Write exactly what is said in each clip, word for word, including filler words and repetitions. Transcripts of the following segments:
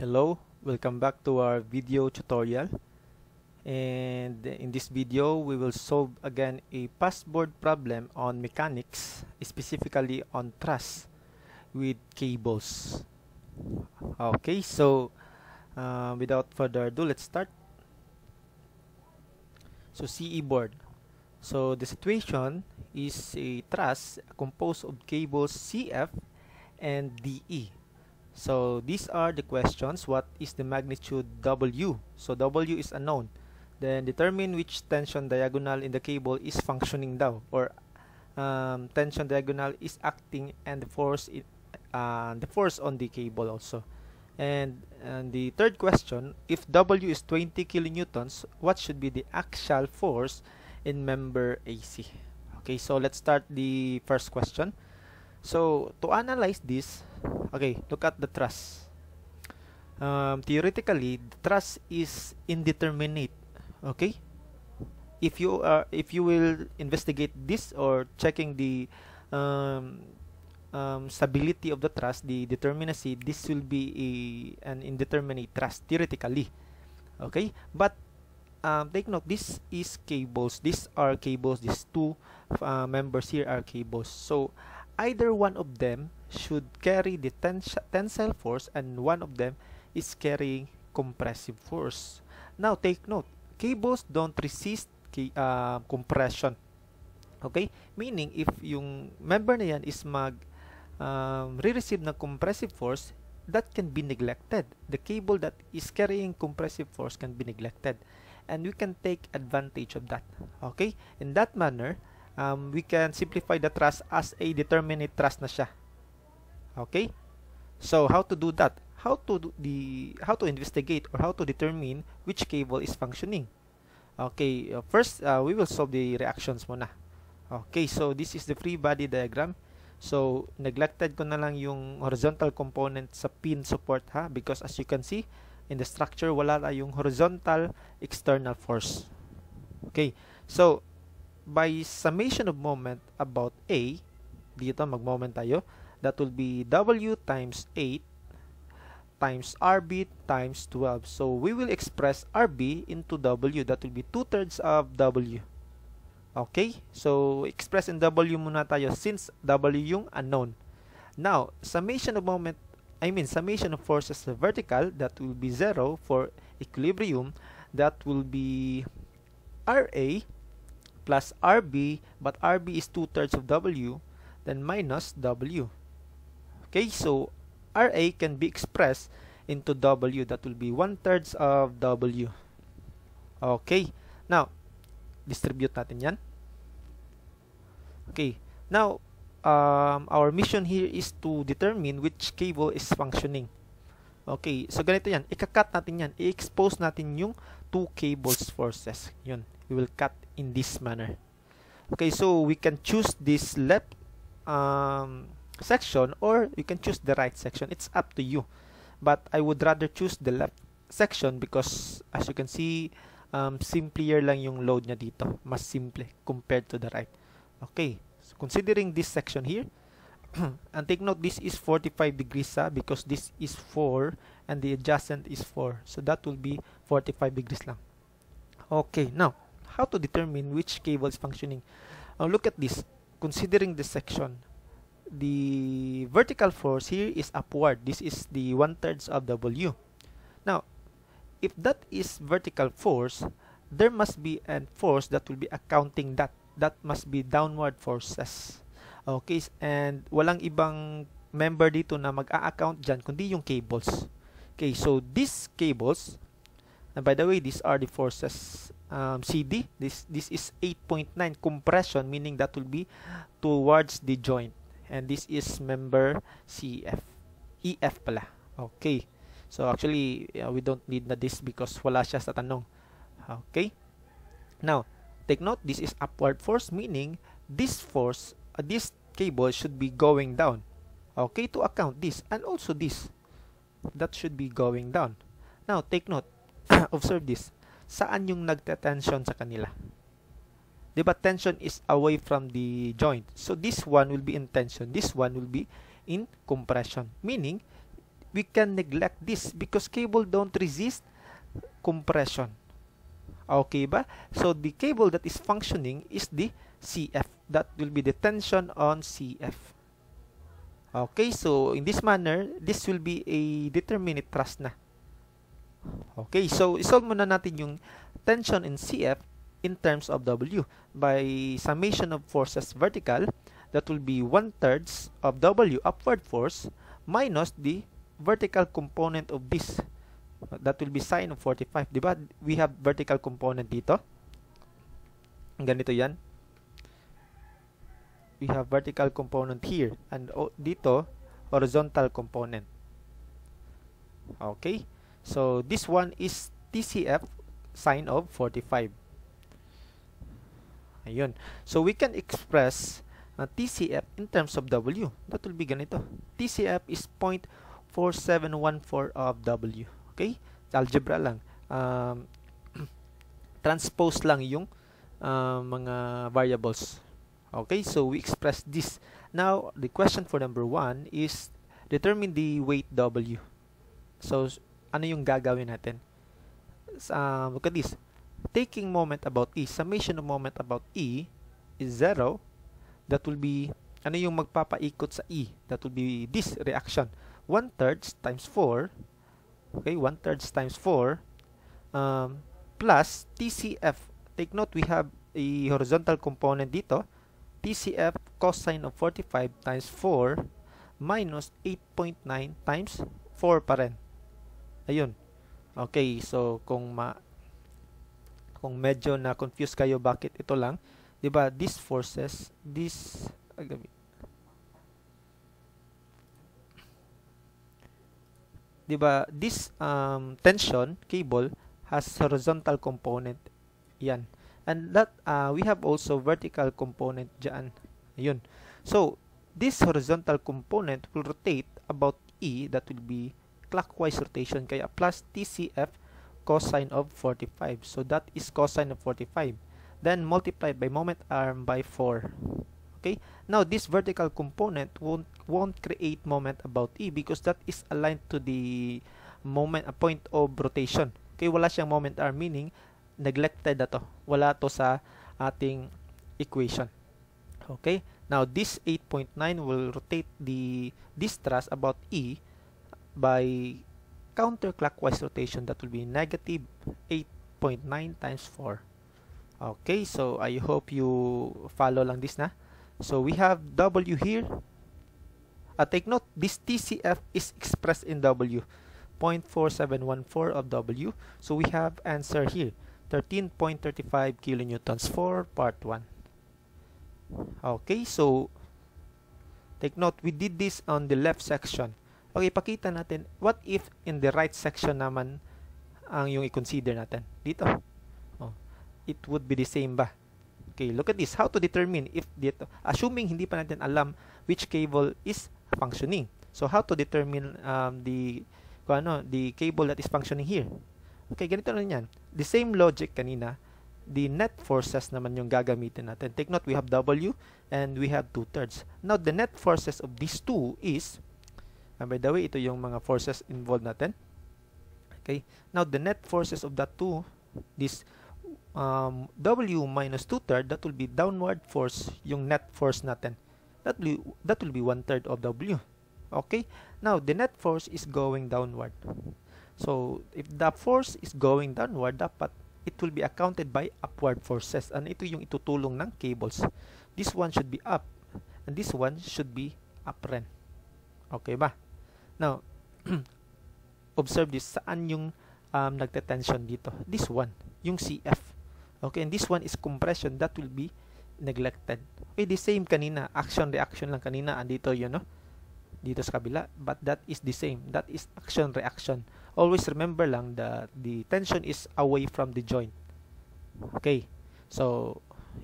Hello, welcome back to our video tutorial, and in this video we will solve again a past board problem on mechanics, specifically on truss with cables. Okay, so uh, without further ado, let's start. So C E board. So the situation is a truss composed of cables C F and D E. So these are the questions. What is the magnitude W? So W is unknown. Then determine which tension diagonal in the cable is functioning daw, or um, tension diagonal is acting, and the force it, uh, the force on the cable also. And, and the third question, if W is twenty kilonewtons, what should be the axial force in member A C? Okay, so let's start the first question. So to analyze this, okay, look at the truss. Um, theoretically, the truss is indeterminate. Okay, if you are, if you will investigate this or checking the um, um, stability of the truss, the determinacy, this will be a, an indeterminate truss theoretically. Okay, but um, take note, this is cables. These are cables. These two uh, members here are cables. So either one of them should carry the tens tensile force, and one of them is carrying compressive force. Now take note, cables don't resist uh, compression. Okay? Meaning, if yung member na yan is mag um, re-receive ng compressive force, that can be neglected. The cable that is carrying compressive force can be neglected, and we can take advantage of that. Okay? In that manner, Um, we can simplify the truss as a determinate truss na siya. Okay? So how to do that? How to do the how to investigate or how to determine which cable is functioning? Okay, uh, first uh, we will solve the reactions muna. Okay, so this is the free body diagram. So neglected ko na lang yung horizontal component sa pin support, ha, because as you can see in the structure, wala na yung horizontal external force. Okay. So by summation of moment about A, dito mag-moment tayo, that will be W times eight times R B times twelve. So we will express R B into W. That will be two-thirds of W. Okay? So express in W muna tayo since W yung unknown. Now, summation of moment, I mean summation of forces vertical, that will be zero for equilibrium. That will be R A plus R B, but R B is two-thirds of W, then minus W. Okay, so R A can be expressed into W. That will be one-thirds of W. Okay, now, distribute natin yan. Okay, now, um, our mission here is to determine which cable is functioning. Okay, so ganito yan. Ika-cut natin yan. I-expose natin yung two cables forces. Yun, we will cut in this manner. Okay, so we can choose this left um, section, or you can choose the right section. It's up to you, but I would rather choose the left section because as you can see, um, simpler lang yung load nya dito, mas simple compared to the right. Okay, so considering this section here, and take note, this is forty-five degrees, ha, because this is four and the adjacent is four, so that will be forty-five degrees lang. Okay, now how to determine which cable is functioning? Uh, look at this. Considering this section, the vertical force here is upward. This is the one-thirds of W. Now, if that is vertical force, there must be a force that will be accounting that. That must be downward forces. Okay, and walang ibang member dito na mag-a-account dyan, kundi yung cables. Okay, so these cables, and by the way, these are the forces. Um, C D, this this is eight point nine compression, meaning that will be towards the joint, and this is member C F, E F pala. Okay, so actually uh, we don't need na this because wala siya sa tanong. Okay, now take note, this is upward force, meaning this force, uh, this cable should be going down. Okay, to account this, and also this, that should be going down. Now take note, observe this. Saan yung nagte-tension sa kanila? Diba, tension is away from the joint. So, this one will be in tension. This one will be in compression. Meaning, we can neglect this because cable don't resist compression. Okay ba? So the cable that is functioning is the C F. That will be the tension on C F. Okay, so in this manner, this will be a determinate thrust na. Okay, so isolve muna natin yung tension in C F in terms of W by summation of forces vertical. That will be one-thirds of W upward force minus the vertical component of this. That will be sine of forty-five. Diba? We have vertical component dito. Ganito yan. We have vertical component here. And oh, dito, horizontal component. Okay? So, this one is T C F sine of forty-five. Ayun. So, we can express uh, T C F in terms of W. That will be ganito. T C F is zero point four seven one four of W. Okay? Algebra lang. Um, transpose lang yung uh, mga variables. Okay, so we express this. Now, the question for number one is determine the weight W. So, ano yung gagawin natin? Uh, look at this. Taking moment about E, summation of moment about E is zero. That will be, ano yung magpapaikot sa E? That will be this reaction. one third times four. Okay, one third times four. Um, plus T C F. Take note, we have a horizontal component dito. T C F cosine of forty-five times four minus eight point nine times four pa rin. Ayun. Okay, so kung ma kung medyo na confused kayo bakit ito lang, 'di ba? These forces, this di ba? This um tension cable has horizontal component 'yan. And that uh, we have also vertical component dyan. Ayun. So, this horizontal component will rotate about E. That will be clockwise rotation. Kaya plus T C F cosine of forty-five. So, that is cosine of forty-five. Then, multiplied by moment arm by four. Okay? Now, this vertical component won't, won't create moment about E because that is aligned to the moment, a point of rotation. Okay? Wala siyang moment arm, meaning neglected na to. Wala to sa ating equation. Okay? Now, this eight point nine will rotate the this thrust about E by counterclockwise rotation. That will be negative eight point nine times four. Okay? So, I hope you follow lang this na. So, we have W here. Uh, take note, this T C F is expressed in W. zero point four seven one four of W. So, we have answer here. thirteen point three five kilonewtons for part one. Okay, so take note, we did this on the left section. Okay, pakita natin, what if in the right section naman ang yung i-consider natin? Dito. Oh, it would be the same ba? Okay, look at this. How to determine if dito, assuming hindi pa natin alam which cable is functioning. So, how to determine um, the, kung ano, the cable that is functioning here? Okay, ganito na yan. The same logic kanina, the net forces naman yung gagamitin natin. Take note, we have W and we have two-thirds. Now, the net forces of these two is, and by the way, ito yung mga forces involved natin. Okay, now the net forces of that two, this um, W minus two-thirds, that will be downward force, yung net force natin. That will, that will be one-third of W. Okay, now the net force is going downward. So, if the force is going downward, dapat it will be accounted by upward forces. And ito yung itutulong ng cables. This one should be up. And this one should be up rin. Okay ba? Now, observe this. Saan yung um, nagte-tension dito? This one. Yung C F. Okay, and this one is compression. That will be neglected. Okay, the same kanina. Action-reaction lang kanina. Andito yun, no? Dito sa kabila. But that is the same. That is action-reaction. Always remember lang that the tension is away from the joint. Okay. So,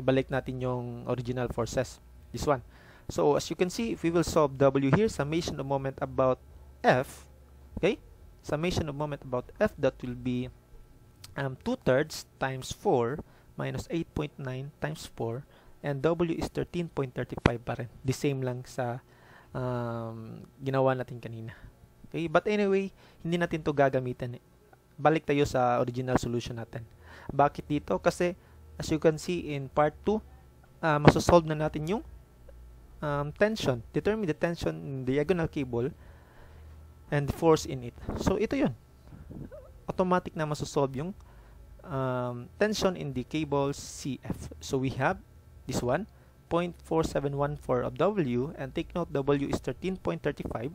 ibalik natin yung original forces. This one. So, as you can see, if we will solve W here, summation of moment about F. Okay. Summation of moment about F, that will be um, two thirds times four minus eight point nine times four. And W is thirteen point three five pa rin. The same lang sa um, ginawa natin kanina. Okay? But anyway, hindi natin to gagamitin. Balik tayo sa original solution natin. Bakit dito? Kasi as you can see in part two, uh, masosolve na natin yung um, tension. Determine the tension in the diagonal cable and the force in it. So, ito yun. Automatic na masosolve yung um, tension in the cable C F. So, we have this one, zero point four seven one four of W, and take note W is thirteen point three five,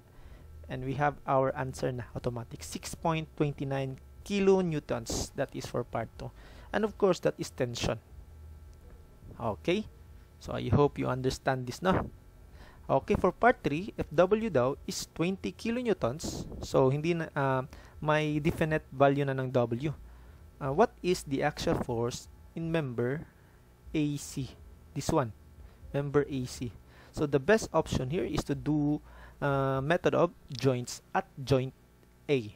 and we have our answer na automatic, six point two nine kilonewtons. That is for part two, and of course that is tension. Okay, so I hope you understand this na. Okay, for part three, if W daw is twenty kilonewtons, so hindi na, uh, may definite value na ng W, uh, what is the actual force in member A C? This one, member A C. So the best option here is to do uh, method of joints at joint A.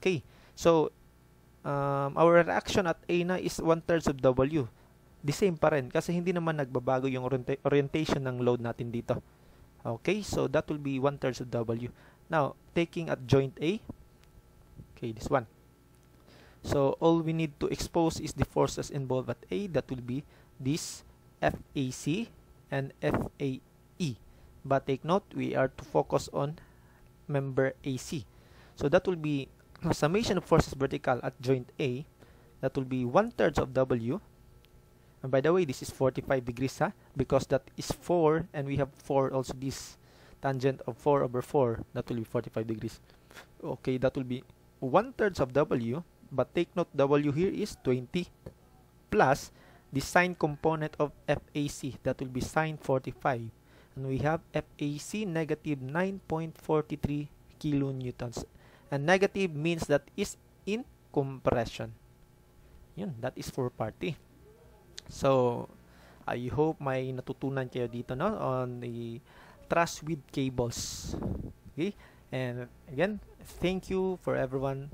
Okay, so um, our reaction at A na is one third of W. The same pa rin kasi hindi naman nagbabago yung orienta orientation ng load natin dito. Okay, so that will be one third of W. Now, taking at joint A, okay, this one. So all we need to expose is the forces involved at A. That will be this F A C and F A E. But take note, we are to focus on member A C. So that will be a summation of forces vertical at joint A. That will be one third of W. And by the way, this is forty-five degrees, huh? Because that is four, and we have four also, this tangent of four over four. That will be forty-five degrees. Okay, that will be one third of W. But take note, W here is twenty plus the sine component of F A C. That will be sine forty-five. And we have F A C negative nine point four three kilonewtons. And negative means that is in compression. Yun, that is for part three. So, I hope may natutunan kayo dito no, on the truss with cables. Okay? And again, thank you for everyone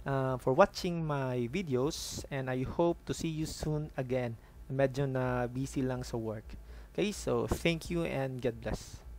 Uh, for watching my videos, and I hope to see you soon again. Medyo na busy lang sa work. Okay, so thank you and God bless.